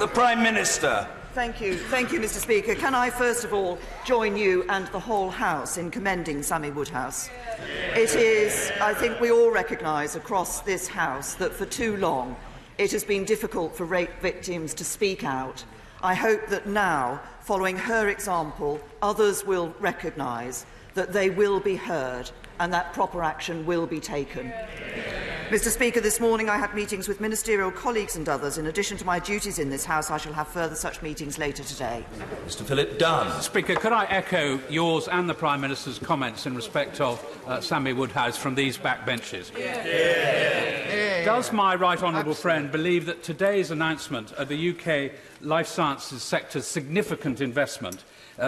the Prime Minister. Thank you, Mr. Speaker. Can I first of all join you and the whole House in commending Sammy Woodhouse? It is, I think we all recognise across this House that for too long it has been difficult for rape victims to speak out. I hope that now, following her example, others will recognise that they will be heard and that proper action will be taken. Mr. Speaker, this morning I had meetings with ministerial colleagues and others. In addition to my duties in this House, I shall have further such meetings later today. Mr. Philip Dunne. Mr. Speaker, could I echo yours and the Prime Minister's comments in respect of Sammy Woodhouse from these backbenches? Yeah. Yeah. Yeah. Does my right honourable friend believe that today's announcement of the UK life sciences sector's significant investment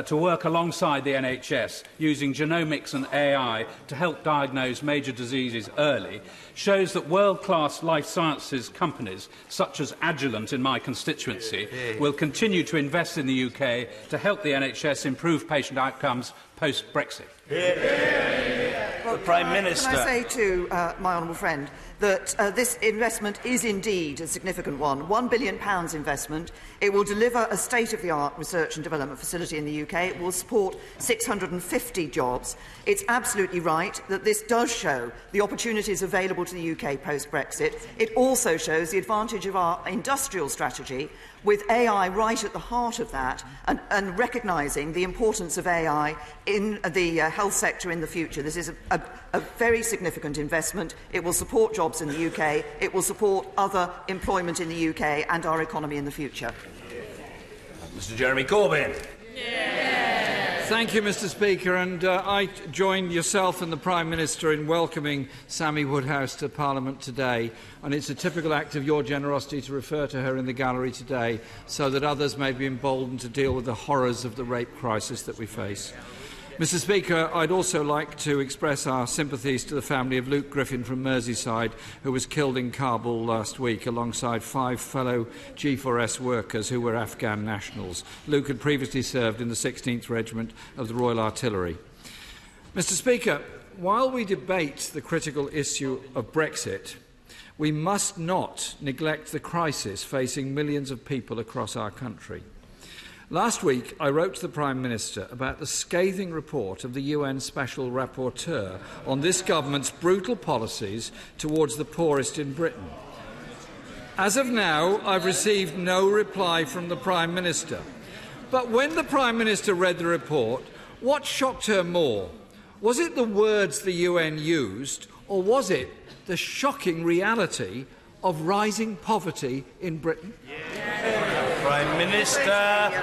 to work alongside the NHS using genomics and AI to help diagnose major diseases early shows that world-class life sciences companies such as Agilent in my constituency will continue to invest in the UK to help the NHS improve patient outcomes post-Brexit? Well, the Prime Minister. Can I say to my honourable friend that this investment is indeed a significant one. £1 billion investment. It will deliver a state-of-the-art research and development facility in the UK. It will support 650 jobs. It's absolutely right that this does show the opportunities available to the UK post-Brexit. It also shows the advantage of our industrial strategy, with AI right at the heart of that, and recognising the importance of AI in the health sector in the future. This is a very significant investment. It will support jobs in the UK. It will support other employment in the UK and our economy in the future. Mr. Jeremy Corbyn. Yeah. Thank you, Mr. Speaker, and I join yourself and the Prime Minister in welcoming Sammy Woodhouse to Parliament today. And it's a typical act of your generosity to refer to her in the gallery today, so that others may be emboldened to deal with the horrors of the rape crisis that we face. Mr. Speaker, I'd also like to express our sympathies to the family of Luke Griffin from Merseyside, who was killed in Kabul last week alongside 5 fellow G4S workers who were Afghan nationals. Luke had previously served in the 16th Regiment of the Royal Artillery. Mr. Speaker, while we debate the critical issue of Brexit, we must not neglect the crisis facing millions of people across our country. Last week, I wrote to the Prime Minister about the scathing report of the UN Special Rapporteur on this government's brutal policies towards the poorest in Britain. As of now, I've received no reply from the Prime Minister. But when the Prime Minister read the report, what shocked her more? Was it the words the UN used, or was it the shocking reality of rising poverty in Britain? Prime Minister.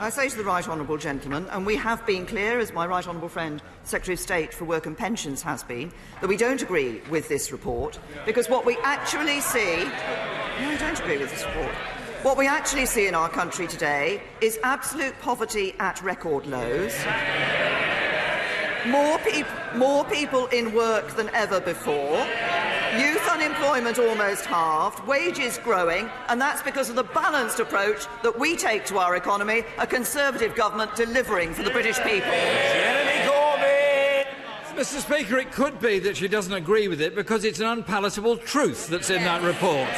I say to the Right Honourable Gentleman, and we have been clear, as my Right Honourable friend Secretary of State for Work and Pensions has been, that we don't agree with this report, because what we actually see... No, I don't agree with this report. What we actually see in our country today is absolute poverty at record lows, more people in work than ever before, youth unemployment almost halved, wages growing, and that's because of the balanced approach that we take to our economy, a Conservative government delivering for the British people. Jeremy Corbyn! Mr. Speaker, it could be that she doesn't agree with it because it's an unpalatable truth that's in that report.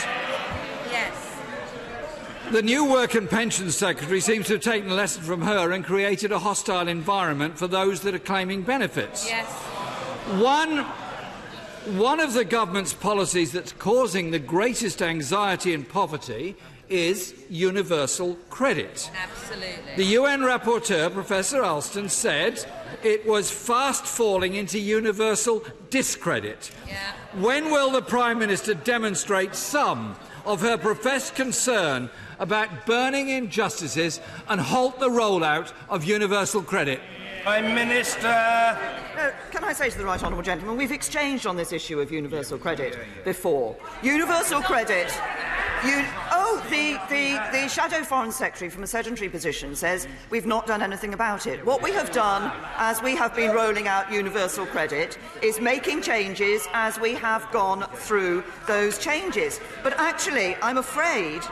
The new Work and Pensions Secretary seems to have taken a lesson from her and created a hostile environment for those that are claiming benefits. One of the government's policies that's causing the greatest anxiety and poverty is universal credit. The UN rapporteur, Professor Alston, said it was fast falling into universal discredit. When will the Prime Minister demonstrate some of her professed concern about burning injustices and halt the rollout of universal credit? Prime Minister. Can I say to the Right Honourable Gentleman, we've exchanged on this issue of universal credit before. Universal credit. The Shadow Foreign Secretary from a sedentary position says we've not done anything about it. What we have done, as we have been rolling out universal credit, is making changes as we have gone through those changes. But actually, I'm afraid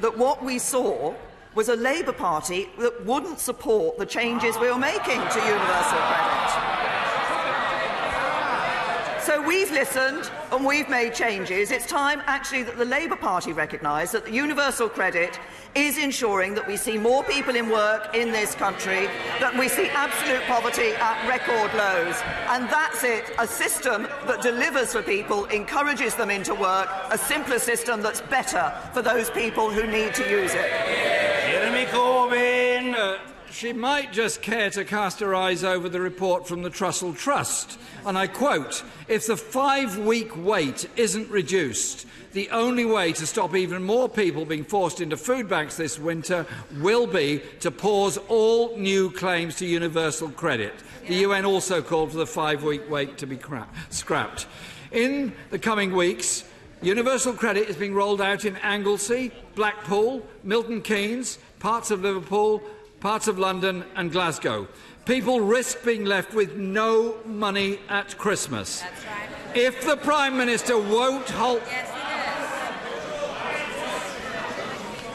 that what we saw was a Labour Party that wouldn't support the changes we were making to universal credit. So we've listened and we've made changes. It's time, actually, that the Labour Party recognised that the universal credit is ensuring that we see more people in work in this country, that we see absolute poverty at record lows. And that's it, a system that delivers for people, encourages them into work, a simpler system that's better for those people who need to use it. Jeremy Corbyn. She might just care to cast her eyes over the report from the Trussell Trust, and I quote, "If the 5-week wait isn't reduced, the only way to stop even more people being forced into food banks this winter will be to pause all new claims to universal credit." The UN also called for the 5-week wait to be scrapped. In the coming weeks, universal credit is being rolled out in Anglesey, Blackpool, Milton Keynes, parts of Liverpool, parts of London and Glasgow. People risk being left with no money at Christmas. That's right. If the Prime Minister won't halt... Yes,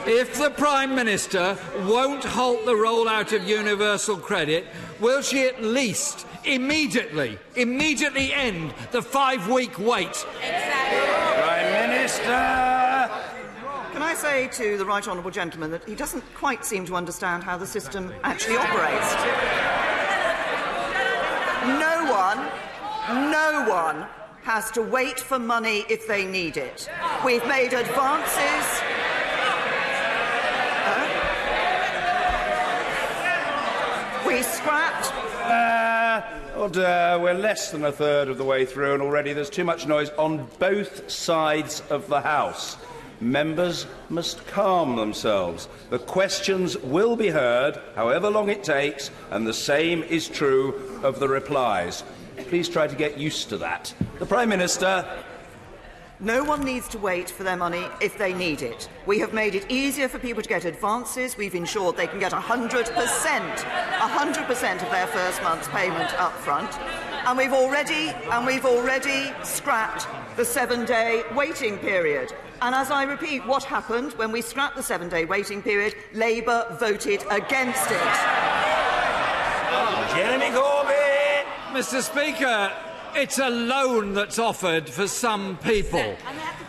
he does. If the Prime Minister won't halt the rollout of universal credit, will she at least immediately end the 5-week wait? Exactly. Prime Minister! Can I say to the Right Honourable Gentleman that he doesn't quite seem to understand how the system actually operates? No one has to wait for money if they need it. We've made advances... We scrapped... We're less than a third of the way through and already there's too much noise on both sides of the House. Members must calm themselves. The questions will be heard, however long it takes, and the same is true of the replies. Please try to get used to that. The Prime Minister. No one needs to wait for their money if they need it. We have made it easier for people to get advances. We've ensured they can get 100% of their first month's payment up front. And we've already scrapped the 7-day waiting period. And as I repeat, what happened when we scrapped the 7-day waiting period? Labour voted against it. Jeremy Corbyn! Mr. Speaker, it's a loan that's offered for some people.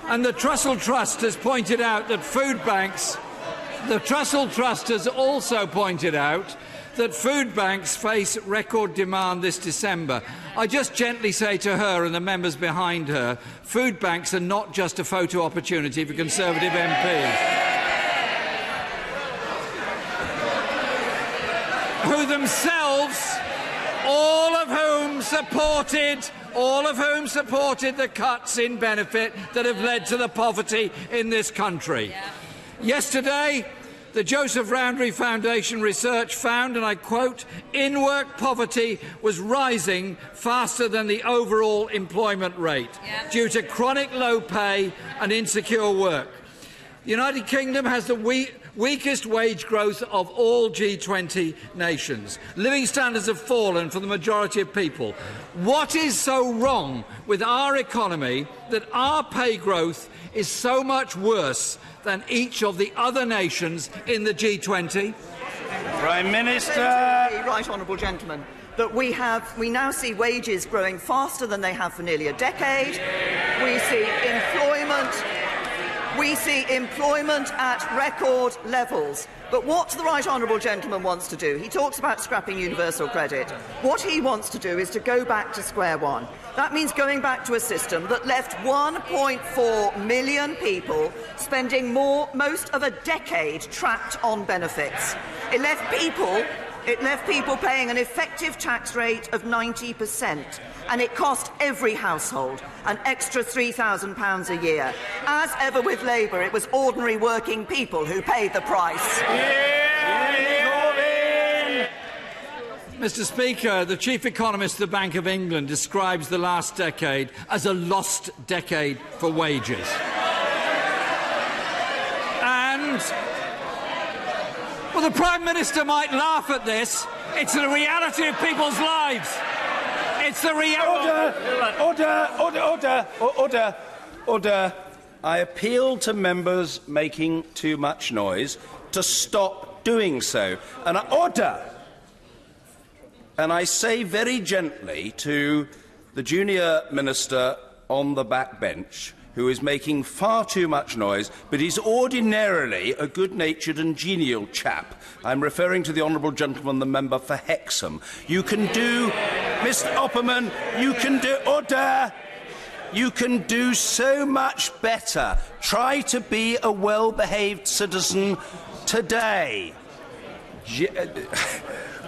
And the Trussell Trust has pointed out that food banks... The Trussell Trust has also pointed out that food banks face record demand this December. I just gently say to her and the members behind her, food banks are not just a photo opportunity for Conservative MPs, who themselves, all of whom supported the cuts in benefit that have led to the poverty in this country. Yesterday, the Joseph Rowntree Foundation research found, and I quote, in-work poverty was rising faster than the overall employment rate due to chronic low pay and insecure work. The United Kingdom has the weakest wage growth of all G20 nations. Living standards have fallen for the majority of people. What is so wrong with our economy that our pay growth is so much worse than each of the other nations in the G20? Prime Minister. Right Honourable Gentleman, that we now see wages growing faster than they have for nearly a decade. We see employment. We see employment at record levels. But what the Right Honourable Gentleman wants to do, he talks about scrapping universal credit. What he wants to do is to go back to square one. That means going back to a system that left 1.4 million people spending most of a decade trapped on benefits. It left people paying an effective tax rate of 90%, and it cost every household an extra £3,000 a year. As ever with Labour, it was ordinary working people who paid the price. Mr. Speaker, the Chief Economist of the Bank of England describes the last decade as a lost decade for wages. Well, the Prime Minister might laugh at this. It's the reality of people's lives. It's the reality. Order. I appeal to members making too much noise to stop doing so. And I say very gently to The junior minister on the backbench, who is making far too much noise, but is ordinarily a good-natured and genial chap. I'm referring to the honourable gentleman, the member for Hexham. You can do, Mr. Opperman, you can do order. You can do so much better. Try to be a well-behaved citizen today.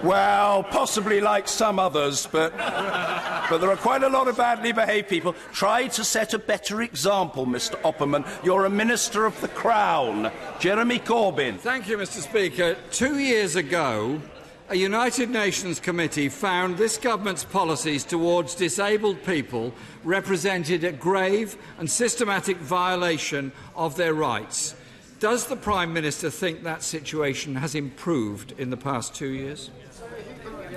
Well, possibly like some others, but there are quite a lot of badly behaved people. Try to set a better example, Mr. Opperman. You're a Minister of the Crown. Jeremy Corbyn. Thank you, Mr. Speaker. 2 years ago, a United Nations committee found this government's policies towards disabled people represented a grave and systematic violation of their rights. Does the Prime Minister think that situation has improved in the past 2 years?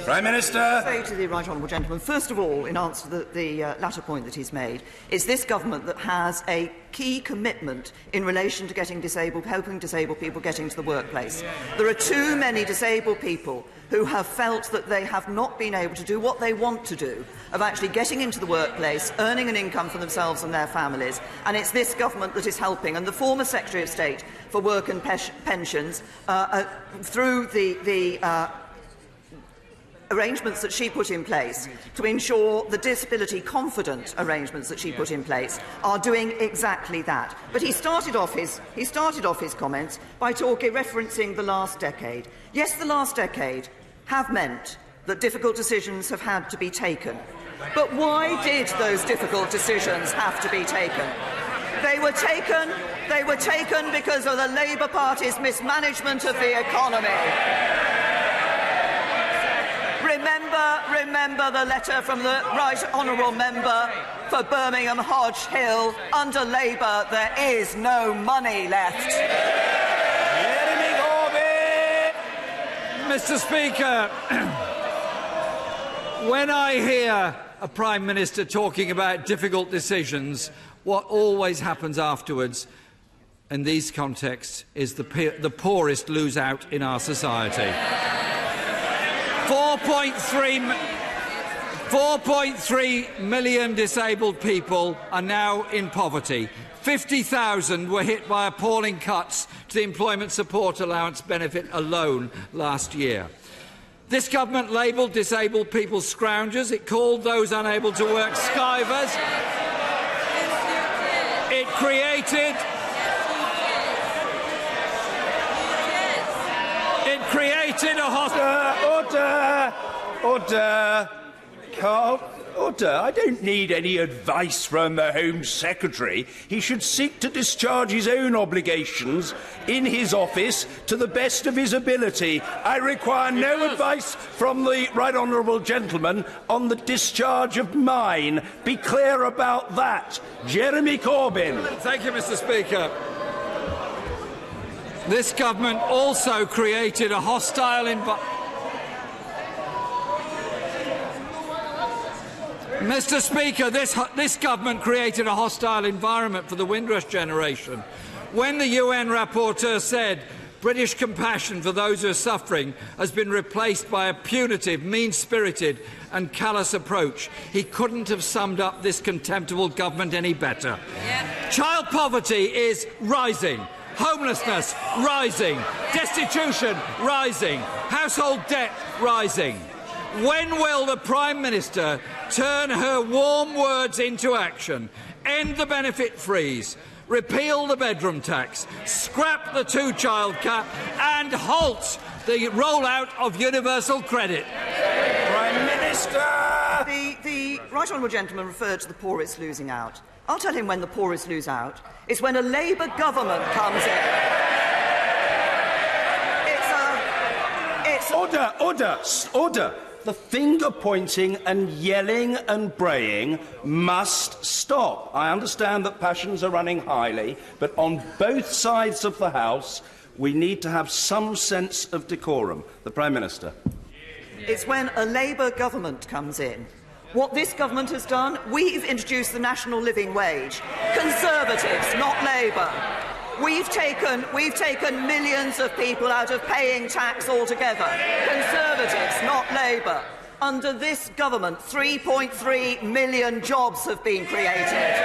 Prime Minister. Say to the right honourable gentleman, first of all, in answer to the latter point that he's made, it's this government that has a key commitment in relation to getting disabled, helping disabled people get into the workplace. There are too many disabled people who have felt that they have not been able to do what they want to do, of actually getting into the workplace, earning an income for themselves and their families. And it's this government that is helping. And the former Secretary of State for Work and Pensions, through the arrangements that she put in place to ensure the disability-confident arrangements that she put in place are doing exactly that. But he started off his comments by referencing the last decade. Yes, the last decade have meant that difficult decisions have had to be taken. But why did those difficult decisions have to be taken? They were taken because of the Labour Party's mismanagement of the economy. Remember the letter from the Right Honourable Member for Birmingham Hodge Hill. Under Labour, there is no money left. Jeremy Corbyn. Mr. Speaker, when I hear a Prime Minister talking about difficult decisions, what always happens afterwards in these contexts is the poorest lose out in our society. 4.3 million disabled people are now in poverty. 50,000 were hit by appalling cuts to the employment support allowance benefit alone last year. This government labelled disabled people scroungers. It called those unable to work skivers. It created... Order. I don't need any advice from the Home Secretary. He should seek to discharge his own obligations in his office to the best of his ability. I require no advice from the Right Honourable Gentleman on the discharge of mine. Be clear about that. Jeremy Corbyn. Thank you, Mr. Speaker. This government also created a hostile environment. Mr. Speaker, this government created a hostile environment for the Windrush generation. When the UN rapporteur said British compassion for those who are suffering has been replaced by a punitive, mean-spirited and callous approach, he couldn't have summed up this contemptible government any better. Yeah. Child poverty is rising. Homelessness rising, destitution rising, household debt rising. When will the Prime Minister turn her warm words into action, end the benefit freeze, repeal the bedroom tax, scrap the two-child cap and halt the rollout of universal credit? Prime Minister! The Right Honourable Gentleman referred to the poorest losing out. I'll tell him when the poorest lose out. It's when a Labour government comes in. Order. The finger-pointing and yelling and braying must stop. I understand that passions are running highly, but on both sides of the House, we need to have some sense of decorum. The Prime Minister. It's when a Labour government comes in. What this government has done, we've introduced the national living wage. Conservatives, not Labour. We've taken millions of people out of paying tax altogether. Conservatives, not Labour. Under this government, 3.3 million jobs have been created.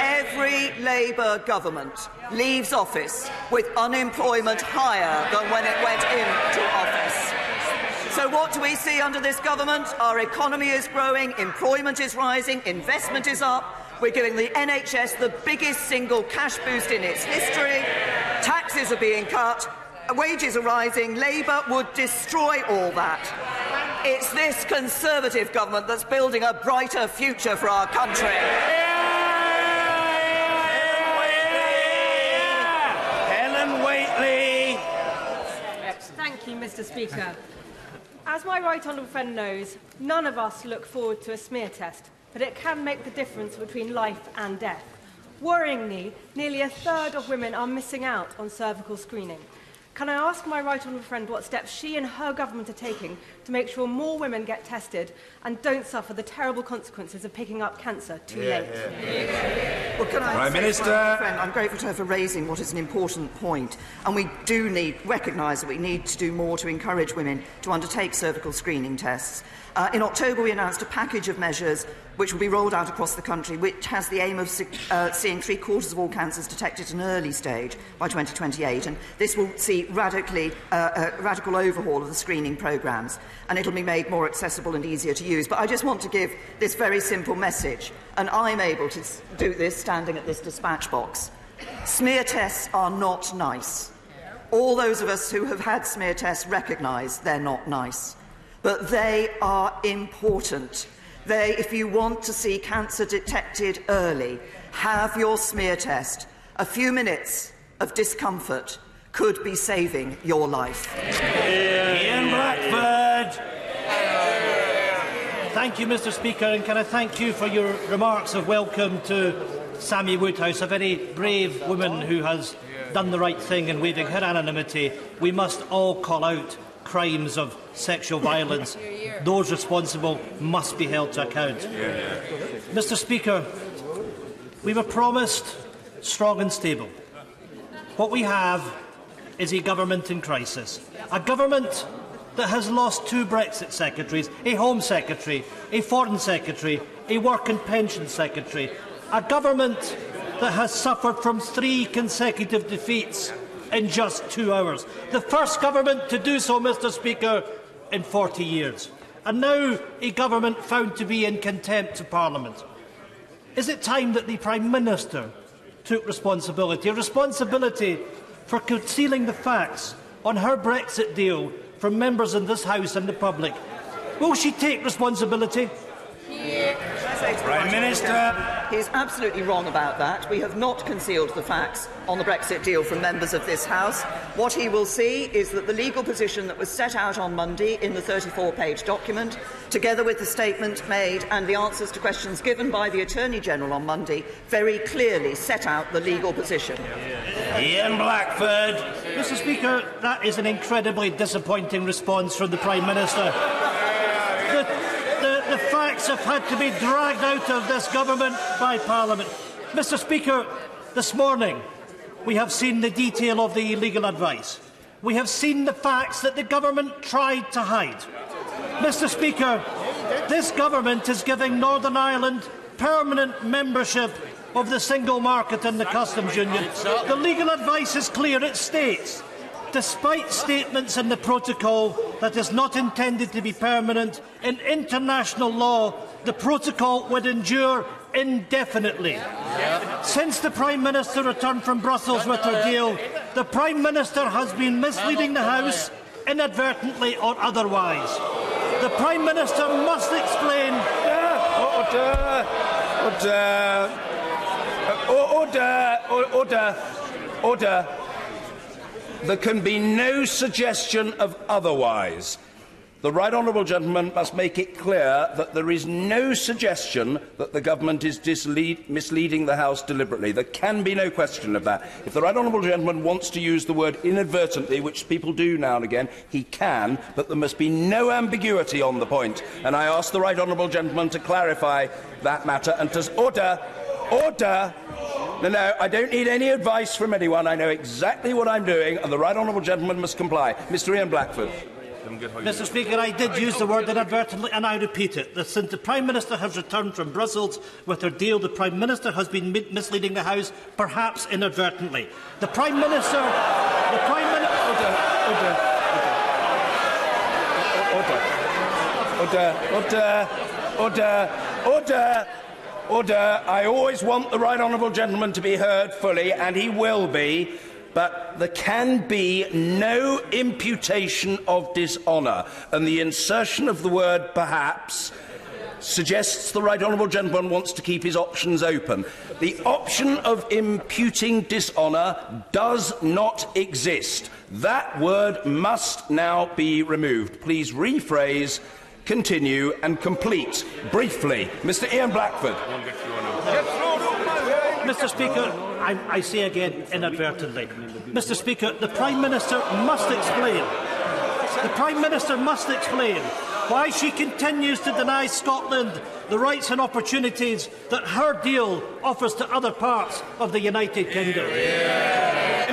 Every Labour government leaves office with unemployment higher than when it went into office. So what do we see under this government? Our economy is growing, employment is rising, investment is up. We're giving the NHS the biggest single cash boost in its history. Taxes are being cut, wages are rising. Labour would destroy all that. It's this Conservative government that's building a brighter future for our country. Helen Waitley. Thank you, Mr. Speaker. As my right honourable friend knows, none of us look forward to a smear test, but it can make the difference between life and death. Worryingly, nearly a third of women are missing out on cervical screening. Can I ask my right honourable friend what steps she and her government are taking to make sure more women get tested and don't suffer the terrible consequences of picking up cancer too late? Well, can I Prime Minister. I'm grateful to her for raising what is an important point, and we do recognise that we need to do more to encourage women to undertake cervical screening tests. In October, we announced a package of measures which will be rolled out across the country, which has the aim of seeing three-quarters of all cancers detected at an early stage by 2028. And this will see a radical overhaul of the screening programmes, and it will be made more accessible and easier to use. But I just want to give this very simple message, and I'm able to do this standing at this dispatch box. Smear tests are not nice. All those of us who have had smear tests recognise they're not nice. But they are important. If you want to see cancer detected early, have your smear test. A few minutes of discomfort could be saving your life. Ian Blackford. Thank you, Mr. Speaker, and can I thank you for your remarks of welcome to Sammy Woodhouse, a very brave woman who has done the right thing in waiving her anonymity. We must all call out crimes of sexual violence. Those responsible must be held to account. Mr. Speaker, we were promised strong and stable. What we have is a government in crisis, a government that has lost two Brexit secretaries, a Home Secretary, a Foreign Secretary, a Work and Pension Secretary, a government that has suffered from three consecutive defeats in just 2 hours. The first government to do so, Mr. Speaker, in 40 years. And now a government found to be in contempt of Parliament. Is it time that the Prime Minister took responsibility? Responsibility for concealing the facts on her Brexit deal from members in this House and the public. Will she take responsibility? Prime Minister. He is absolutely wrong about that. We have not concealed the facts on the Brexit deal from members of this House. What he will see is that the legal position that was set out on Monday in the 34-page document, together with the statement made and the answers to questions given by the Attorney-General on Monday, very clearly set out the legal position. Ian Blackford. Mr. Speaker, that is an incredibly disappointing response from the Prime Minister. The facts have had to be dragged out of this government by Parliament. Mr. Speaker, this morning we have seen the detail of the legal advice. We have seen the facts that the government tried to hide. Mr. Speaker, this government is giving Northern Ireland permanent membership of the single market and the customs union. The legal advice is clear. It states, despite statements in the protocol that is not intended to be permanent, in international law the protocol would endure indefinitely. Since the Prime Minister returned from Brussels with her deal, the Prime Minister has been misleading the House, inadvertently or otherwise. The Prime Minister must explain. Order. There can be no suggestion of otherwise. The right honourable gentleman must make it clear that there is no suggestion that the government is misleading the House deliberately. There can be no question of that. If the right honourable gentleman wants to use the word inadvertently, which people do now and again, he can, but there must be no ambiguity on the point. And I ask the right honourable gentleman to clarify that matter and to order. Order. No, I don't need any advice from anyone. I know exactly what I'm doing, and the right honourable gentleman must comply. Mr. Ian Blackford. Mr. Speaker, I did use the word inadvertently, and I repeat it. Since the Prime Minister has returned from Brussels with her deal, the Prime Minister has been misleading the House, perhaps inadvertently. The Prime Minister... The Prime Minister... Order. I always want the Right Honourable Gentleman to be heard fully, and he will be. But there can be no imputation of dishonour, and the insertion of the word perhaps suggests the Right Honourable Gentleman wants to keep his options open. The option of imputing dishonour does not exist. That word must now be removed. Please rephrase, continue and complete briefly. Mr. Ian Blackford. Mr. Speaker, I say again inadvertently. Mr. Speaker, the Prime Minister must explain. The Prime Minister must explain why she continues to deny Scotland the rights and opportunities that her deal offers to other parts of the United Kingdom.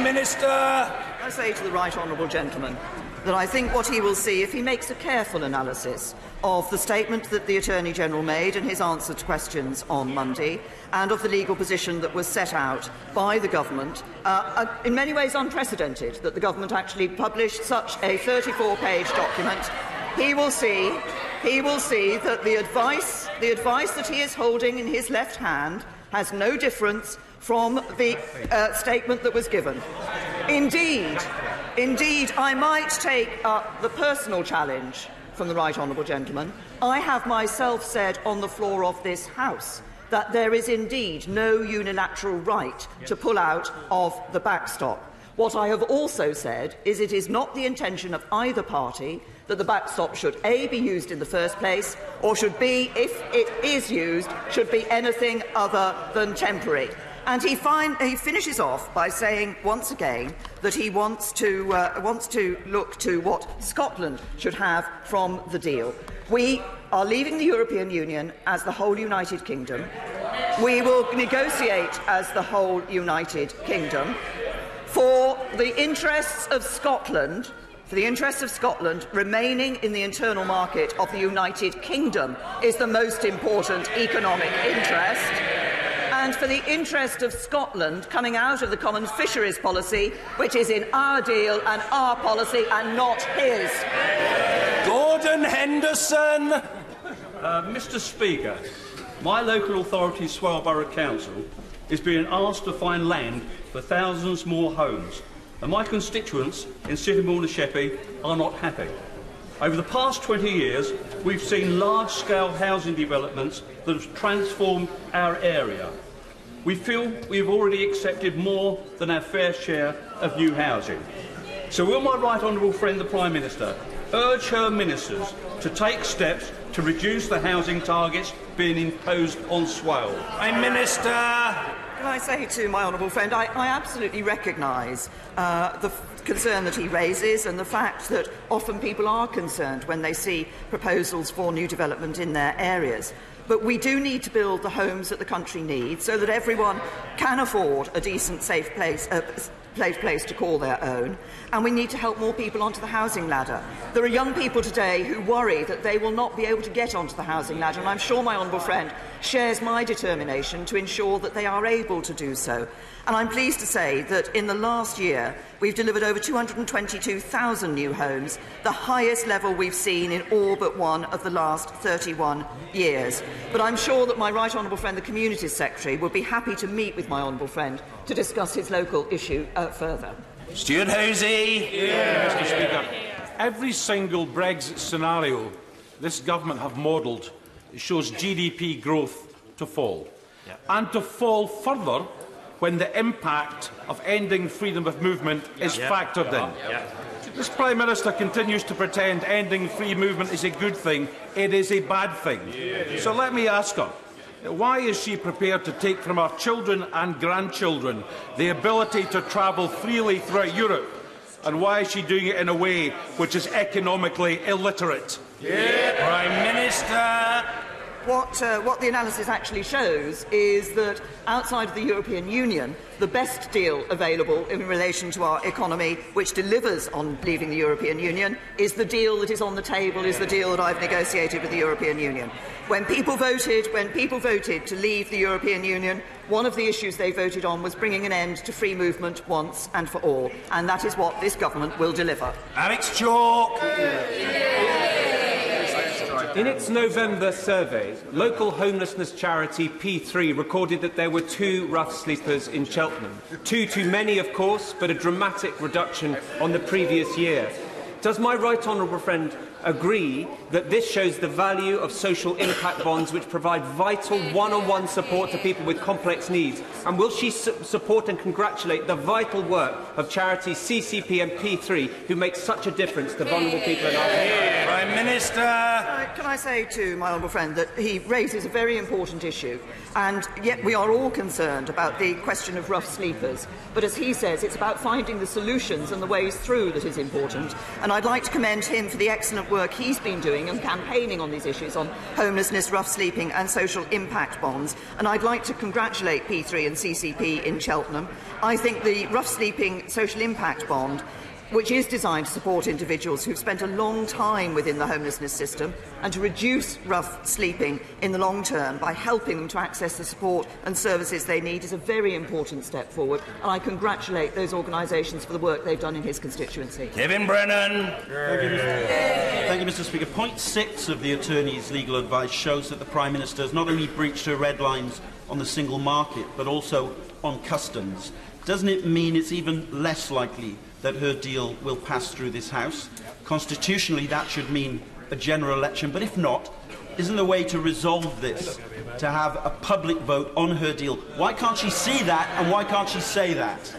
Minister. I say to the Right Honourable Gentleman that I think what he will see if he makes a careful analysis of the statement that the Attorney-General made in his answer to questions on Monday and of the legal position that was set out by the Government, in many ways unprecedented, that the Government actually published such a 34-page document. He will see that the advice that he is holding in his left hand has no difference from the statement that was given. Indeed, I might take up the personal challenge from the Right Honourable Gentleman. I have myself said on the floor of this House that there is indeed no unilateral right to pull out of the backstop. What I have also said is it is not the intention of either party that the backstop should A, be used in the first place, or should B, if it is used, should be anything other than temporary. And he finishes off by saying once again that he wants to look to what Scotland should have from the deal. We are leaving the European Union as the whole United Kingdom. We will negotiate as the whole United Kingdom. For the interests of Scotland, remaining in the internal market of the United Kingdom is the most important economic interest. And for the interest of Scotland, coming out of the Common Fisheries Policy, which is in our deal and our policy and not his. Gordon Henderson. Mr. Speaker, my local authority, Swale Borough Council, is being asked to find land for thousands more homes. And my constituents in Sittingbourne and Sheppey are not happy. Over the past 20 years, we've seen large-scale housing developments that have transformed our area. We feel we've already accepted more than our fair share of new housing. So will my right honourable friend the Prime Minister urge her ministers to take steps to reduce the housing targets being imposed on Swale? Prime Minister. Can I say to my honourable friend, I absolutely recognise the concern that he raises and the fact that often people are concerned when they see proposals for new development in their areas. But we do need to build the homes that the country needs so that everyone can afford a decent, safe place, place to call their own. And we need to help more people onto the housing ladder. There are young people today who worry that they will not be able to get onto the housing ladder, and I'm sure my honourable friend shares my determination to ensure that they are able to do so. And I'm pleased to say that in the last year we've delivered over 222,000 new homes, the highest level we've seen in all but one of the last 31 years. But I'm sure that my right honourable friend, the Communities Secretary, will be happy to meet with my honourable friend to discuss his local issue further. Stuart Hosey. Mr. Speaker, every single Brexit scenario this government have modelled shows GDP growth to fall, and to fall further when the impact of ending freedom of movement is factored in. This Prime Minister continues to pretend ending free movement is a good thing. It is a bad thing. So let me ask her, why is she prepared to take from our children and grandchildren the ability to travel freely throughout Europe, and why is she doing it in a way which is economically illiterate? Prime Minister. what the analysis actually shows is that outside of the European Union, the best deal available in relation to our economy, which delivers on leaving the European Union, is the deal that is on the table, is the deal that I've negotiated with the European Union. When people voted to leave the European Union, one of the issues they voted on was bringing an end to free movement once and for all, and that is what this government will deliver. Alex Chalk. In its November survey, local homelessness charity P3 recorded that there were 2 rough sleepers in Cheltenham. 2 too many, of course, but a dramatic reduction on the previous year. Does my right honourable friend agree that this shows the value of social impact bonds, which provide vital one-on-one support to people with complex needs? And will she support and congratulate the vital work of charities CCP and P3, who make such a difference to vulnerable people in our country? Prime Minister. Can I say to my honourable friend that he raises a very important issue, and yet we are all concerned about the question of rough sleepers. But as he says, it's about finding the solutions and the ways through that is important. And I'd like to commend him for the excellent work he's been doing and campaigning on these issues, on homelessness, rough sleeping and social impact bonds. And I'd like to congratulate P3 and CCP in Cheltenham. I think the rough sleeping social impact bond, which is designed to support individuals who've spent a long time within the homelessness system and to reduce rough sleeping in the long term by helping them to access the support and services they need, is a very important step forward, and I congratulate those organisations for the work they've done in his constituency. Kevin Brennan. Thank you, Mr. Speaker. Point 6 of the Attorney's legal advice shows that the Prime Minister has not only breached her red lines on the single market but also on customs. Doesn't it mean it's even less likely that her deal will pass through this House? Constitutionally, that should mean a general election, but if not, isn't the way to resolve this to have a public vote on her deal? Why can't she see that, and why can't she say that?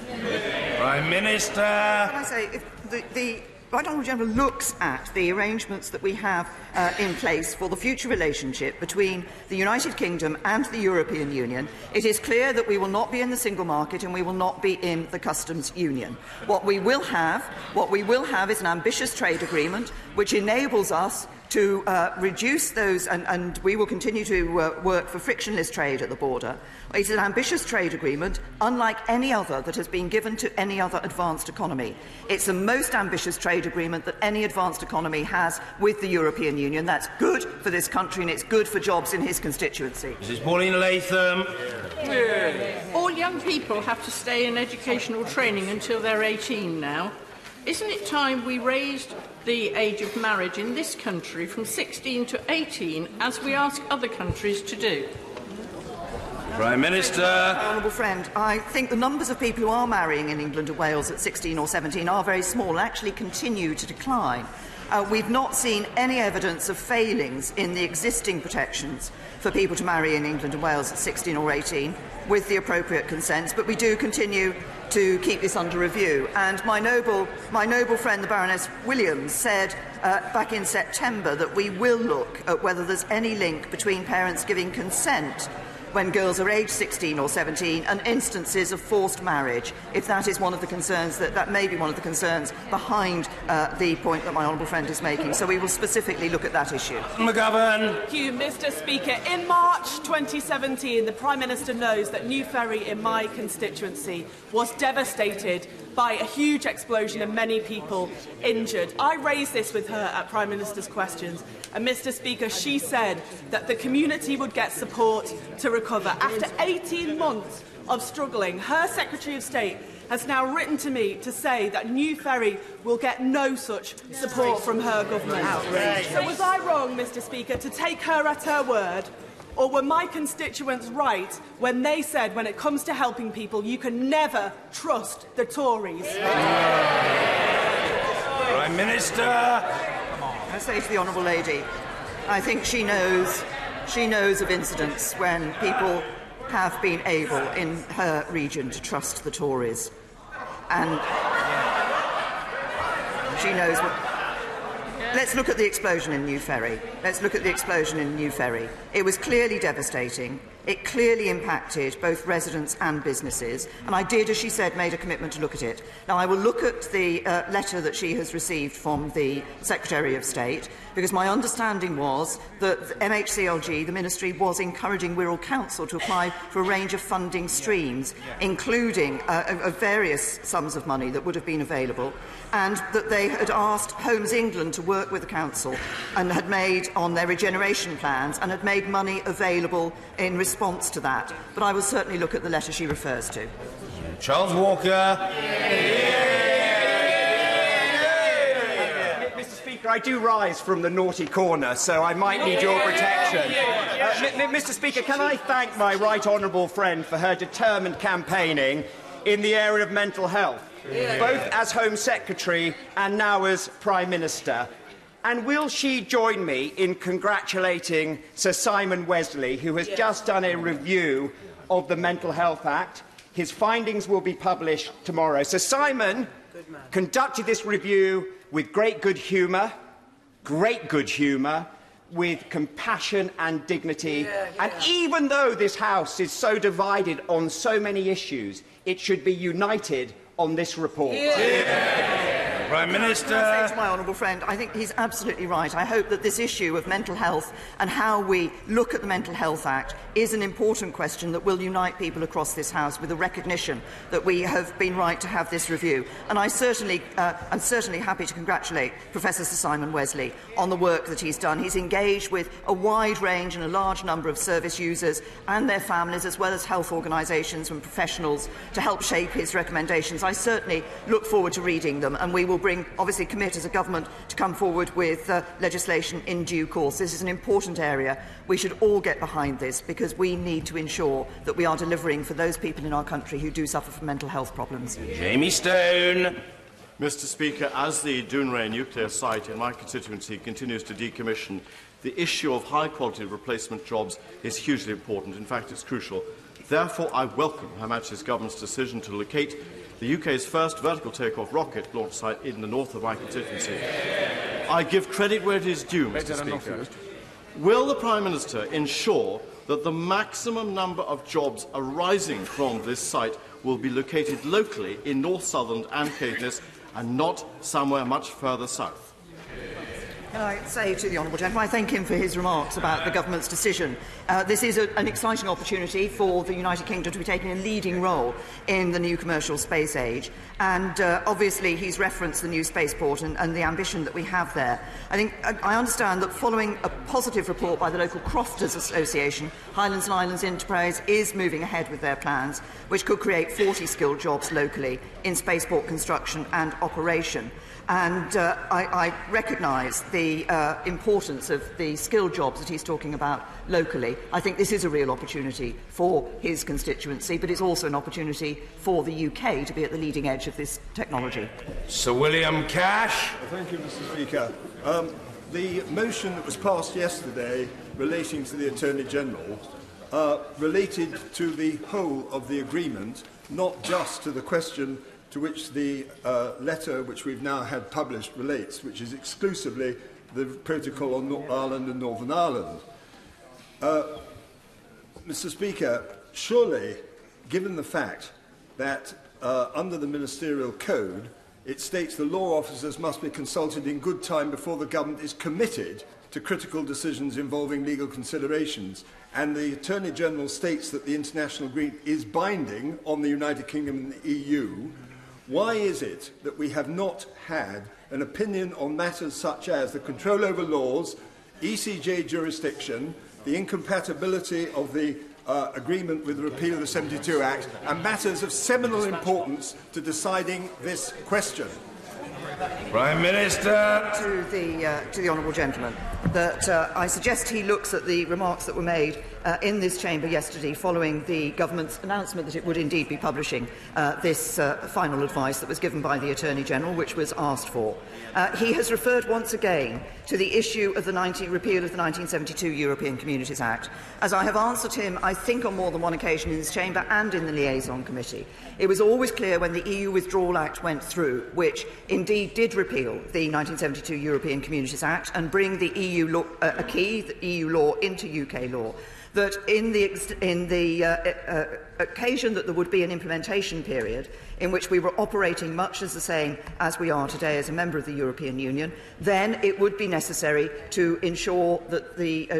Prime Minister. Can I say, if the Right Honourable General looks at the arrangements that we have in place for the future relationship between the United Kingdom and the European Union, it is clear that we will not be in the single market and we will not be in the customs union. What we will have is an ambitious trade agreement which enables us to reduce those, and we will continue to work for frictionless trade at the border. It's an ambitious trade agreement, unlike any other that has been given to any other advanced economy. It's the most ambitious trade agreement that any advanced economy has with the European Union. That's good for this country, and it's good for jobs in his constituency. Mrs. Pauline Latham. All young people have to stay in educational training until they're 18 now. Isn't it time we raised the age of marriage in this country from 16 to 18, as we ask other countries to do? Prime Minister. Honourable friend, I think the numbers of people who are marrying in England and Wales at 16 or 17 are very small and actually continue to decline. We've not seen any evidence of failings in the existing protections for people to marry in England and Wales at 16 or 18 with the appropriate consents, but we do continue to keep this under review. And my noble friend, the Baroness Williams, said back in September that we will look at whether there's any link between parents giving consent when girls are aged 16 or 17 and instances of forced marriage, if that is one of the concerns, that may be one of the concerns behind the point that my honourable friend is making. So we will specifically look at that issue. McGovern. Thank you, Mr. Speaker. In March 2017, the Prime Minister knows that New Ferry in my constituency was devastated by a huge explosion and many people injured. I raised this with her at Prime Minister's questions, and Mr. Speaker, she said that the community would get support to recover. After 18 months of struggling, her Secretary of State has now written to me to say that New Ferry will get no such support from her government. So was I wrong, Mr. Speaker, to take her at her word? Or were my constituents right when they said, when it comes to helping people, you can never trust the Tories? Prime Minister. I say to the Honourable Lady, I think she knows of incidents when people have been able in her region to trust the Tories. And she knows what... Let's look at the explosion in New Ferry. It was clearly devastating. It clearly impacted both residents and businesses, and I did, as she said, made a commitment to look at it. Now, I will look at the letter that she has received from the Secretary of State, because my understanding was that the MHCLG, the Ministry, was encouraging Wirral Council to apply for a range of funding streams, including various sums of money that would have been available, and that they had asked Homes England to work with the Council and had made on their regeneration plans and had made money available in response to that. But I will certainly look at the letter she refers to. Charles Walker. Mr. Speaker, I do rise from the naughty corner, so I might need your protection. Mr. Speaker, can I thank my right honourable friend for her determined campaigning in the area of mental health, both as Home Secretary and now as Prime Minister? And will she join me in congratulating Sir Simon Wesley, who has just done a review of the Mental Health Act? His findings will be published tomorrow. Sir Simon conducted this review with great good humour, with compassion and dignity. And even though this House is so divided on so many issues, it should be united on this report. Prime Minister. I say to my honourable friend, I think he's absolutely right. I hope that this issue of mental health and how we look at the Mental Health Act is an important question that will unite people across this House with a recognition that we have been right to have this review. And I certainly, I'm certainly happy to congratulate Professor Sir Simon Wesley on the work that he's done. He's engaged with a wide range and a large number of service users and their families, as well as health organisations and professionals, to help shape his recommendations. I certainly look forward to reading them, and we will obviously commit as a government to come forward with legislation in due course. This is an important area. We should all get behind this, because we need to ensure that we are delivering for those people in our country who do suffer from mental health problems. Jamie Stone. Mr. Speaker, as the Dounreay nuclear site in my constituency continues to decommission, the issue of high-quality replacement jobs is hugely important. In fact, it's crucial. Therefore, I welcome Her Majesty's Government's decision to locate the UK's first vertical takeoff rocket launch site in the north of my constituency. I give credit where it is due, Mr. Speaker. Will the Prime Minister ensure that the maximum number of jobs arising from this site will be located locally in North Southend and Caithness, and not somewhere much further south? Can I say to the Honourable Gentleman, I thank him for his remarks about the Government's decision. This is an exciting opportunity for the United Kingdom to be taking a leading role in the new commercial space age. And obviously he's referenced the new spaceport and the ambition that we have there. I think I understand that following a positive report by the local Crofters Association, Highlands and Islands Enterprise is moving ahead with their plans, which could create 40 skilled jobs locally in spaceport construction and operation. And I recognise the importance of the skilled jobs that he's talking about locally. I think this is a real opportunity for his constituency, but it's also an opportunity for the UK to be at the leading edge of this technology. Sir William Cash. Thank you, Mr. Speaker. The motion that was passed yesterday relating to the Attorney-General related to the whole of the agreement, not just to the question to which the letter which we've now had published relates, which is exclusively the protocol on Northern Ireland and Northern Ireland. Mr. Speaker, surely, given the fact that under the Ministerial Code, it states the law officers must be consulted in good time before the government is committed to critical decisions involving legal considerations, and the Attorney-General states that the international agreement is binding on the United Kingdom and the EU. Why is it that we have not had an opinion on matters such as the control over laws, ECJ jurisdiction, the incompatibility of the agreement with the repeal of the 72 Act, and matters of seminal importance to deciding this question? Prime Minister. To the honourable gentleman, that I suggest he looks at the remarks that were made in this chamber yesterday following the government's announcement that it would indeed be publishing this final advice that was given by the Attorney-General, which was asked for. He has referred once again to the issue of the repeal of the 1972 European Communities Act. As I have answered him, I think, on more than one occasion in this chamber and in the Liaison Committee, it was always clear when the EU Withdrawal Act went through, which indeed did repeal the 1972 European Communities Act and bring the EU acquis, the EU law, into UK law, that in the occasion that there would be an implementation period in which we were operating much as the same as we are today as a member of the European Union, then it would be necessary to ensure that the,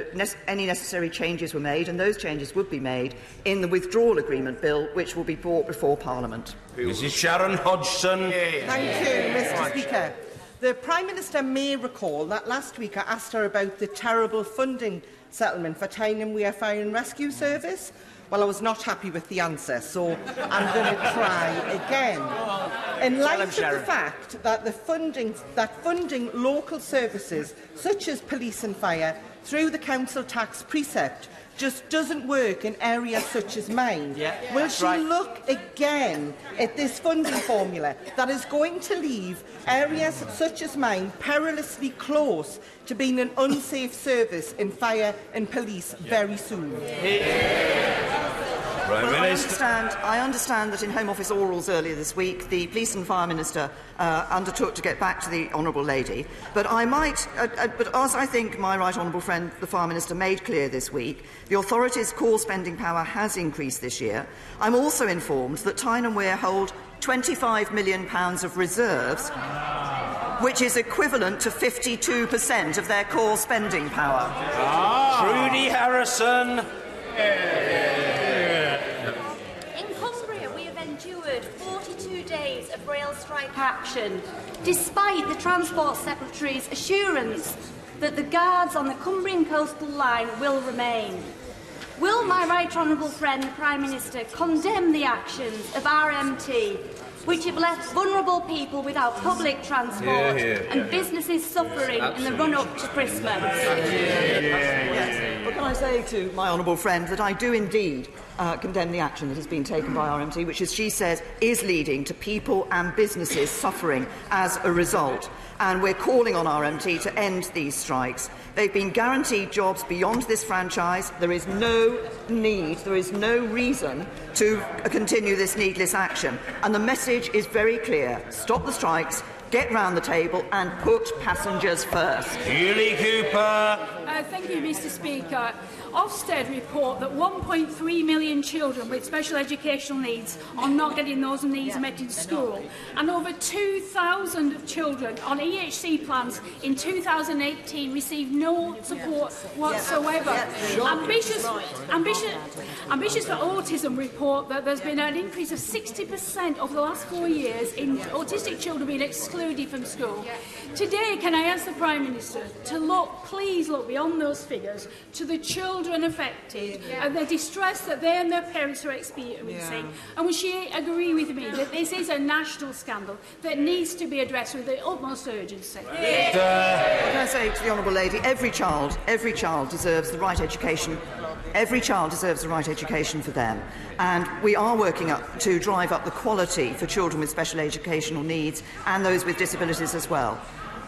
any necessary changes were made, and those changes would be made in the Withdrawal Agreement Bill, which will be brought before Parliament. Mrs Sharon Hodgson. Thank you, Mr Speaker. The Prime Minister may recall that last week I asked her about the terrible funding settlement for Tyne Wear Fire and Rescue Service. Well, I was not happy with the answer, so I'm going to try again. In light of the fact that funding local services such as police and fire through the council tax precept just doesn't work in areas such as mine, will she look again at this funding formula that is going to leave areas such as mine perilously close to being an unsafe service in fire and police very soon? Well, I understand that in Home Office orals earlier this week, the Police and Fire Minister undertook to get back to the Honourable Lady. But I might, but as I think my right honourable friend, the Fire Minister, made clear this week, the authority's core spending power has increased this year. I'm also informed that Tyne and Wear hold £25 million of reserves, which is equivalent to 52% of their core spending power. Trudy Harrison. Of rail strike action, despite the Transport Secretary's assurance that the guards on the Cumbrian coastal line will remain. Will my right honourable friend, the Prime Minister, condemn the actions of RMT, which have left vulnerable people without public transport and businesses suffering in the run-up to Christmas? But can I say to my honourable friend that I do indeed condemn the action that has been taken by RMT, which, as she says, is leading to people and businesses suffering as a result. And we're calling on RMT to end these strikes. They've been guaranteed jobs beyond this franchise. There is no need, there is no reason to continue this needless action. And the message is very clear. Stop the strikes, get round the table and put passengers first. Julie Cooper. Thank you, Mr Speaker. Ofsted report that 1.3 million children with special educational needs are not getting those needs met in school, and over 2,000 of children on EHC plans in 2018 received no support whatsoever. Ambitious for Autism report that there's been an increase of 60% over the last 4 years in autistic children being excluded from school. Today, can I ask the Prime Minister to look, please look beyond those figures to the children affected and the distress that they and their parents are experiencing, and would she agree with me that this is a national scandal that needs to be addressed with the utmost urgency? Can I say to the Honourable Lady, every child deserves the right education. Every child deserves the right education for them, and we are working up to drive up the quality for children with special educational needs and those with disabilities as well.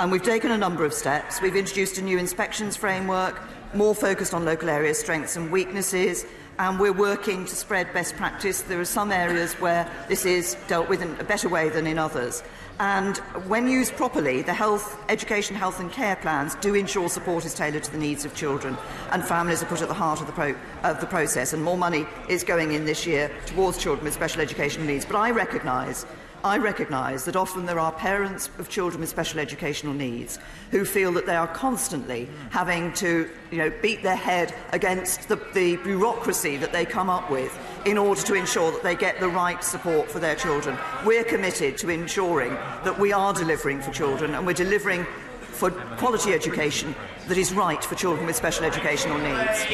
And we've taken a number of steps. We've introduced a new inspections framework, more focused on local area strengths and weaknesses, and we're working to spread best practice. There are some areas where this is dealt with in a better way than in others. And when used properly, the education, health and care plans do ensure support is tailored to the needs of children, and families are put at the heart of the process. And more money is going in this year towards children with special educational needs. But I recognise that often there are parents of children with special educational needs who feel that they are constantly having to, beat their head against the bureaucracy that they come up with in order to ensure that they get the right support for their children. We're committed to ensuring that we are delivering for children, and we're delivering for quality education that is right for children with special educational needs.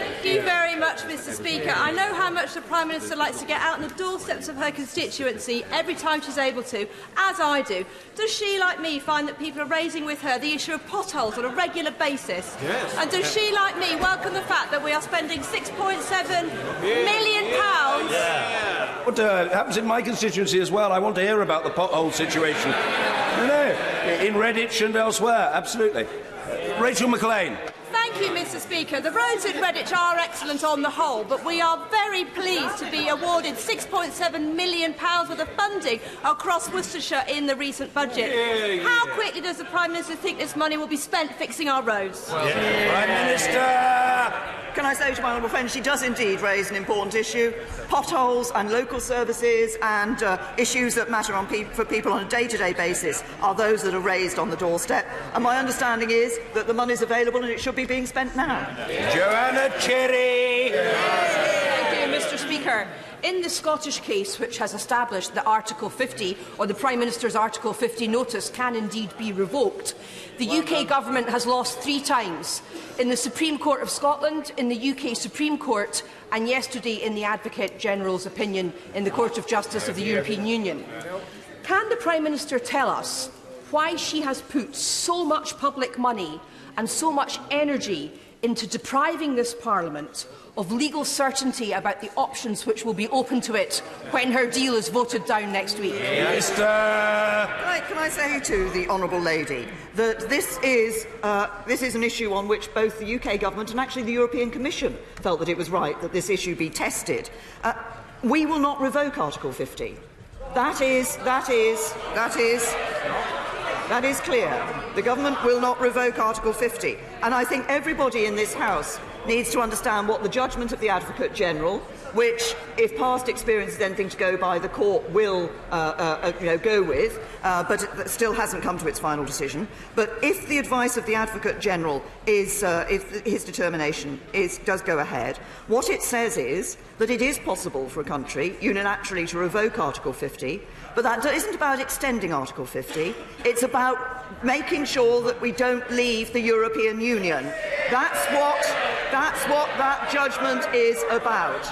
Thank you very much, Mr Speaker. I know how much the Prime Minister likes to get out on the doorsteps of her constituency every time she's able to, as I do. Does she, like me, find that people are raising with her the issue of potholes on a regular basis? Yes. And does she, like me, welcome the fact that we are spending £6.7 million? Yeah. What happens in my constituency as well? I want to hear about the pothole situation. In Redditch and elsewhere, absolutely. Rachel McLean. Thank you, Mr Speaker. The roads in Redditch are excellent on the whole, but we are very pleased to be awarded £6.7 million worth of funding across Worcestershire in the recent budget. How quickly does the Prime Minister think this money will be spent fixing our roads? Prime Minister! Can I say to my honourable friend, she does indeed raise an important issue. Potholes and local services and issues that matter on for people on a day-to-day basis are those that are raised on the doorstep. And my understanding is that the money is available and it should be being spent now. Joanna Cherry. Thank you, Mr. Speaker. In the Scottish case, which has established that Article 50 or the Prime Minister's Article 50 notice can indeed be revoked, the UK Government has lost three times – in the Supreme Court of Scotland, in the UK Supreme Court and yesterday in the Advocate General's opinion in the Court of Justice of the European Union. Can the Prime Minister tell us why she has put so much public money and so much energy into depriving this Parliament of legal certainty about the options which will be open to it when her deal is voted down next week? Can I say to the Honourable Lady that this is an issue on which both the UK Government and actually the European Commission felt that it was right that this issue be tested. We will not revoke Article 50. That is clear. The Government will not revoke Article 50. And I think everybody in this House needs to understand what the judgment of the Advocate General, which, if past experience is anything to go by, the Court will go with, but it still hasn't come to its final decision. But if the advice of the Advocate General is, if his determination does go ahead, what it says is that it is possible for a country unilaterally to revoke Article 50. But that isn't about extending Article 50. It's about making sure that we don't leave the European Union. That's what that judgment is about.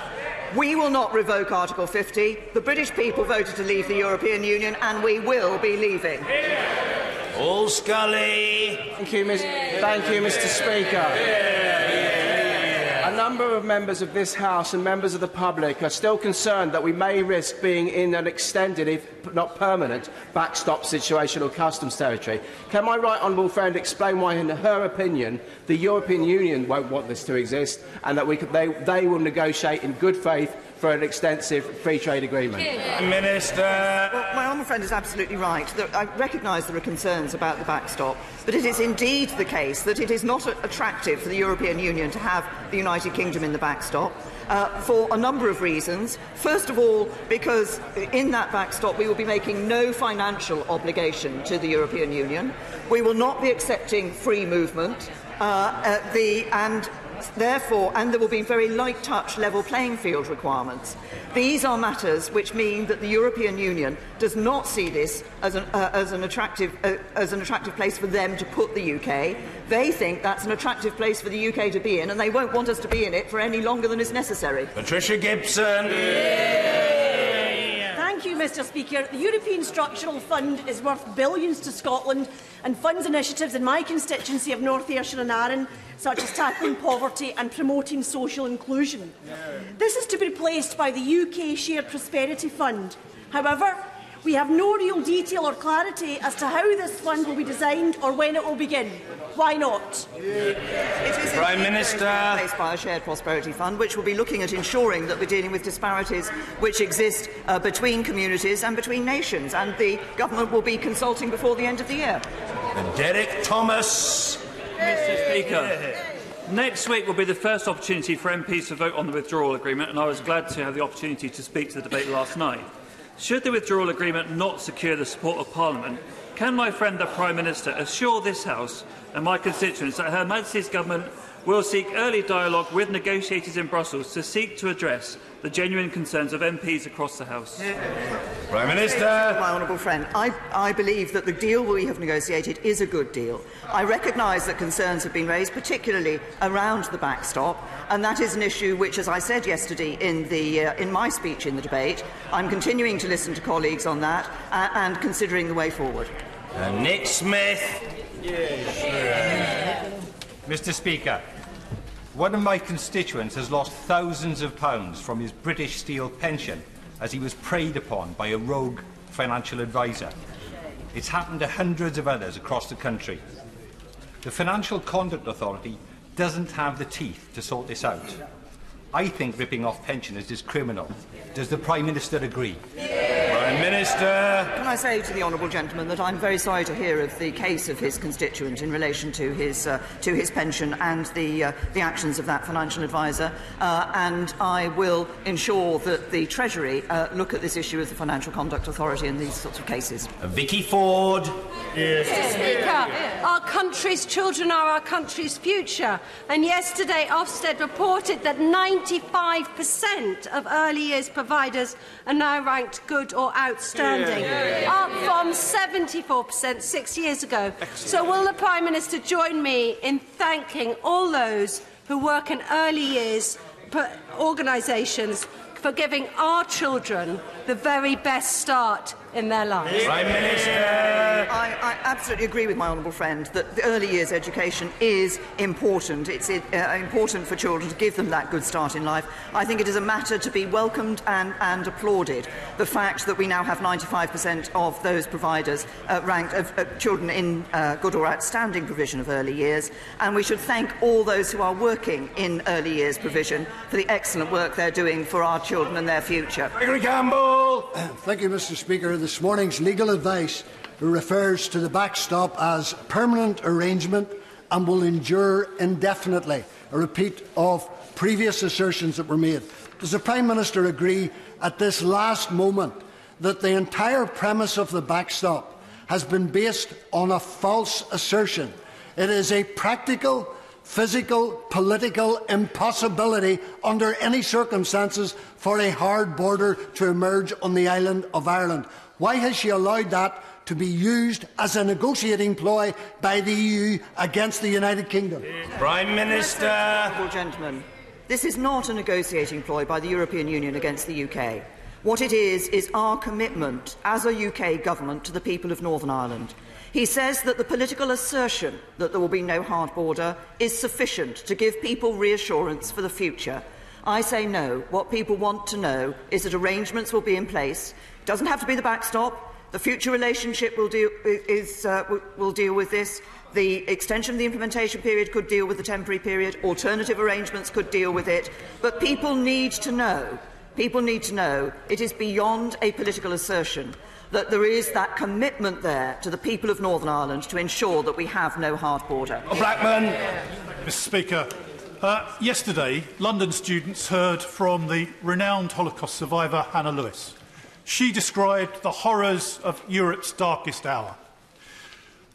We will not revoke Article 50. The British people voted to leave the European Union, and we will be leaving. All Scully. Thank you, Mr. Speaker. A number of members of this House and members of the public are still concerned that we may risk being in an extended, if not permanent, backstop situation or customs territory. Can my right honourable friend explain why, in her opinion, the European Union won't want this to exist and that they will negotiate in good faith for an extensive free trade agreement? Minister. Well, my honourable friend is absolutely right. I recognise there are concerns about the backstop, but it is indeed the case that it is not attractive for the European Union to have the United Kingdom in the backstop. For a number of reasons. First of all, because in that backstop we will be making no financial obligation to the European Union. We will not be accepting free movement, and there will be very light-touch, level-playing field requirements. These are matters which mean that the European Union does not see this as an attractive place for them to put the UK. They think that's an attractive place for the UK to be in, and they won't want us to be in it for any longer than is necessary. Patricia Gibson. Thank you, Mr. Speaker. The European Structural Fund is worth billions to Scotland and funds initiatives in my constituency of North Ayrshire and Arran, such as tackling poverty and promoting social inclusion. This is to be replaced by the UK Shared Prosperity Fund. However, we have no real detail or clarity as to how this fund will be designed or when it will begin. Why not? It is Prime Minister. Replaced by a Shared Prosperity Fund, which will be looking at ensuring that we're dealing with disparities which exist between communities and between nations, and the government will be consulting before the end of the year. And Derek Thomas. Mr. Speaker, next week will be the first opportunity for MPs to vote on the withdrawal agreement, and I was glad to have the opportunity to speak to the debate last night. Should the withdrawal agreement not secure the support of Parliament, can my friend the Prime Minister assure this House and my constituents that Her Majesty's Government will seek early dialogue with negotiators in Brussels to seek to address the genuine concerns of MPs across the House? Prime Minister. My honourable friend, I believe that the deal we have negotiated is a good deal. I recognise that concerns have been raised, particularly around the backstop, and that is an issue which, as I said yesterday in my speech in the debate, I'm continuing to listen to colleagues on that and considering the way forward. Nick Smith. Mr. Speaker. One of my constituents has lost thousands of pounds from his British Steel pension as he was preyed upon by a rogue financial advisor. It's happened to hundreds of others across the country. The Financial Conduct Authority doesn't have the teeth to sort this out. I think ripping off pensioners is criminal. Does the Prime Minister agree? Yeah. Prime Minister. Can I say to the honourable gentleman that I'm very sorry to hear of the case of his constituent in relation to his pension and the actions of that financial advisor, and I will ensure that the Treasury look at this issue of the Financial Conduct Authority in these sorts of cases. Vicky Ford. Yes. Mr. Speaker, our country's children are our country's future, and yesterday Ofsted reported that 95% of early years providers are now ranked good or outstanding, up from 74% 6 years ago. Excellent. So will the Prime Minister join me in thanking all those who work in early years organisations for giving our children the very best start in their lives? Prime Minister. I absolutely agree with my honourable friend that the early years education is important. It's important for children to give them that good start in life. I think it is a matter to be welcomed and applauded. The fact that we now have 95% of those providers ranked of children in good or outstanding provision of early years, and we should thank all those who are working in early years provision for the excellent work they're doing for our children and their future. Gregory Campbell. Thank you, Mr. Speaker. This morning's legal advice refers to the backstop as permanent arrangement and will endure indefinitely, a repeat of previous assertions that were made. Does the Prime Minister agree at this last moment that the entire premise of the backstop has been based on a false assertion? It is a practical, physical, political impossibility under any circumstances for a hard border to emerge on the island of Ireland. Why has she allowed that to be used as a negotiating ploy by the EU against the United Kingdom? Prime Minister. Gentlemen, this is not a negotiating ploy by the European Union against the UK. What it is our commitment as a UK government to the people of Northern Ireland. He says that the political assertion that there will be no hard border is sufficient to give people reassurance for the future. I say no. What people want to know is that arrangements will be in place. It doesn't have to be the backstop. The future relationship will deal with this. The extension of the implementation period could deal with the temporary period. Alternative arrangements could deal with it. But people need to know. People need to know it is beyond a political assertion that there is that commitment there to the people of Northern Ireland to ensure that we have no hard border. Blackman. Mr. Speaker, yesterday London students heard from the renowned Holocaust survivor Hannah Lewis. She described the horrors of Europe's darkest hour.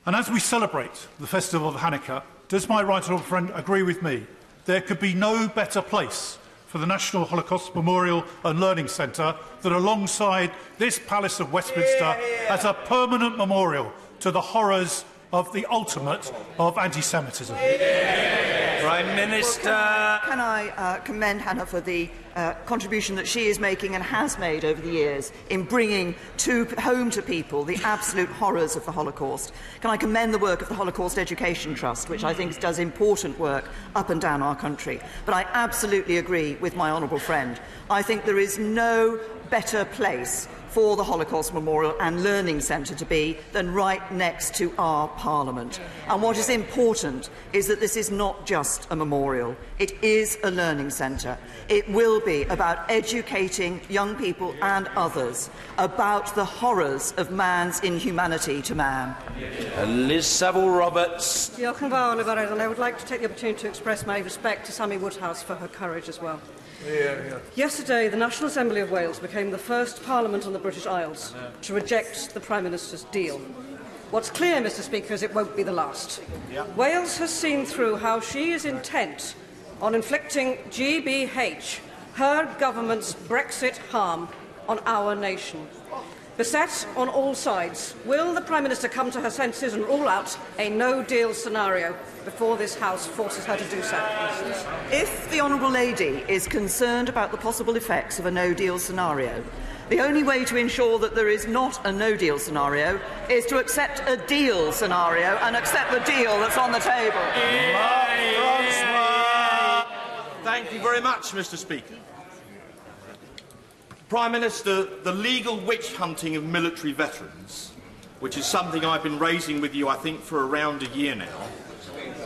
And as we celebrate the festival of Hanukkah, does my right honourable friend agree with me? There could be no better place for the National Holocaust Memorial and Learning Centre that alongside this Palace of Westminster as a permanent memorial to the horrors of the ultimate of anti-Semitism. Prime Minister. Well, can I commend Hannah for the contribution that she is making and has made over the years in bringing home to people the absolute horrors of the Holocaust. Can I commend the work of the Holocaust Education Trust, which I think does important work up and down our country. But I absolutely agree with my honourable friend. I think there is no better place for the Holocaust Memorial and Learning Centre to be than right next to our Parliament. And what is important is that this is not just a memorial. It is a learning centre. It will be about educating young people and others about the horrors of man's inhumanity to man. Liz Saville-Roberts. I would like to take the opportunity to express my respect to Sammy Woodhouse for her courage as well. Yesterday, the National Assembly of Wales became the first Parliament on the British Isles to reject the Prime Minister's deal. What's clear, Mr. Speaker, is it won't be the last. Wales has seen through how she is intent on inflicting GBH, her government's Brexit harm, on our nation. Beset on all sides, will the Prime Minister come to her senses and rule out a no-deal scenario before this House forces her to do so? If the honourable lady is concerned about the possible effects of a no-deal scenario, the only way to ensure that there is not a no-deal scenario is to accept a deal scenario and accept the deal that's on the table. Thank you very much, Mr. Speaker. Prime Minister, the legal witch-hunting of military veterans, which is something I've been raising with you, I think, for around a year now,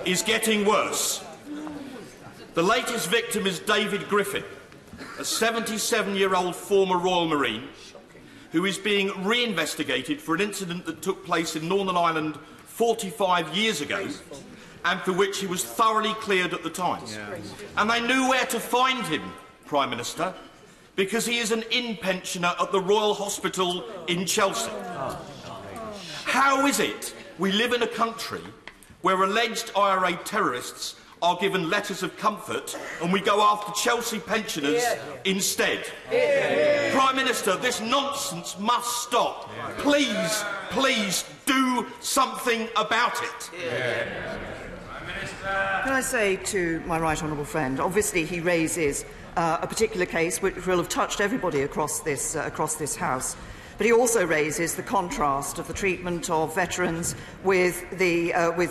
is getting worse. The latest victim is David Griffin, a 77-year-old former Royal Marine, who is being reinvestigated for an incident that took place in Northern Ireland 45 years ago and for which he was thoroughly cleared at the time. Yeah. And they knew where to find him, Prime Minister, because he is an in-pensioner at the Royal Hospital in Chelsea. How is it we live in a country where alleged IRA terrorists are given letters of comfort and we go after Chelsea pensioners instead? Prime Minister, this nonsense must stop. Please, please do something about it. Can I say to my right honourable friend, obviously he raises a particular case which will have touched everybody across this House. But he also raises the contrast of the treatment of veterans with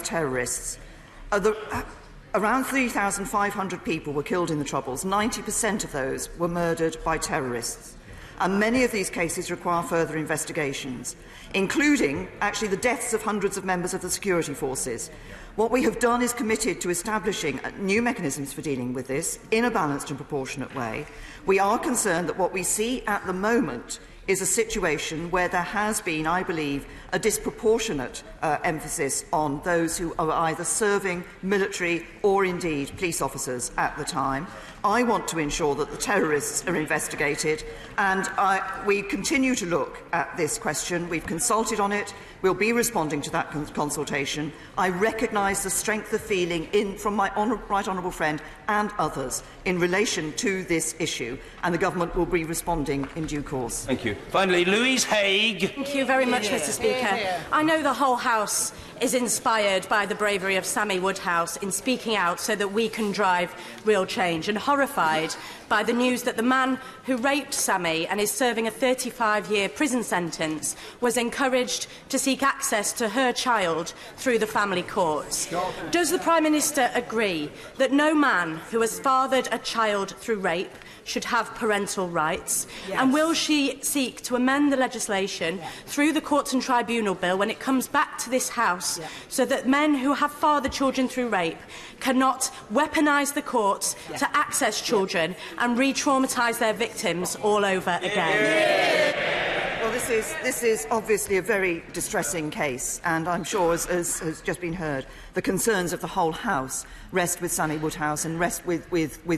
terrorists. Around 3,500 people were killed in the Troubles. 90% of those were murdered by terrorists. And many of these cases require further investigations, including, actually, the deaths of hundreds of members of the security forces. What we have done is committed to establishing new mechanisms for dealing with this in a balanced and proportionate way. We are concerned that what we see at the moment is a situation where there has been, I believe, a disproportionate emphasis on those who are either serving military or indeed police officers at the time. I want to ensure that the terrorists are investigated, and we continue to look at this question. We've consulted on it. We'll be responding to that consultation. I recognise the strength of feeling from my right honourable friend and others in relation to this issue, and the government will be responding in due course. Thank you. Finally, Louise Haig. Thank you very much, Mr. Speaker. I know the whole House is inspired by the bravery of Sammy Woodhouse in speaking out so that we can drive real change, and horrified by the news that the man who raped Sammy and is serving a 35-year prison sentence was encouraged to seek access to her child through the family courts. Does the Prime Minister agree that no man who has fathered a child through rape should have parental rights? Yes. And will she seek to amend the legislation through the Courts and Tribunal Bill when it comes back to this House so that men who have fathered children through rape cannot weaponise the courts to access children and re-traumatise their victims all over again? Well, this is obviously a very distressing case, and I'm sure, as has just been heard, the concerns of the whole House rest with Sammy Woodhouse and rest with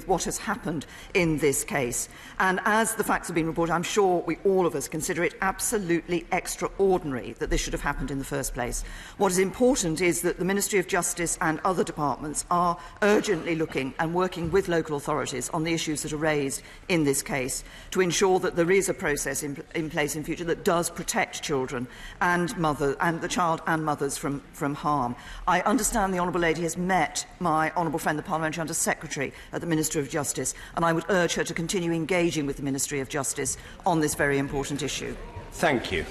what has happened in this case. And as the facts have been reported, I'm sure we all of us consider it absolutely extraordinary that this should have happened in the first place. What is important is that the Ministry of Justice and other departments are urgently looking and working with local authorities on the issues that are raised in this case to ensure that there is a process in place in future that does protect children and the child and mothers from harm. I understand the Honourable Lady has met my Honourable Friend, the Parliamentary Under-Secretary at the Ministry of Justice, and I would urge her to continue engaging with the Ministry of Justice on this very important issue. Thank you.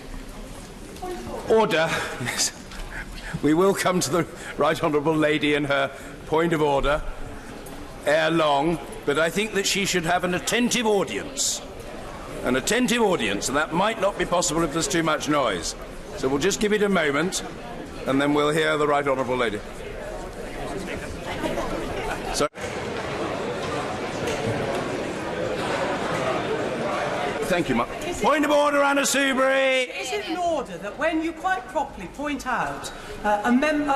Order. Yes. We will come to the Right Honourable Lady and her point of order ere long, but I think that she should have an attentive audience. An attentive audience, and that might not be possible if there's too much noise. So we'll just give it a moment, and then we'll hear the Right Honourable Lady. Sorry. Thank you, Mark. Point of order, Anna Soubry. Is it in order that when you quite properly point out a member...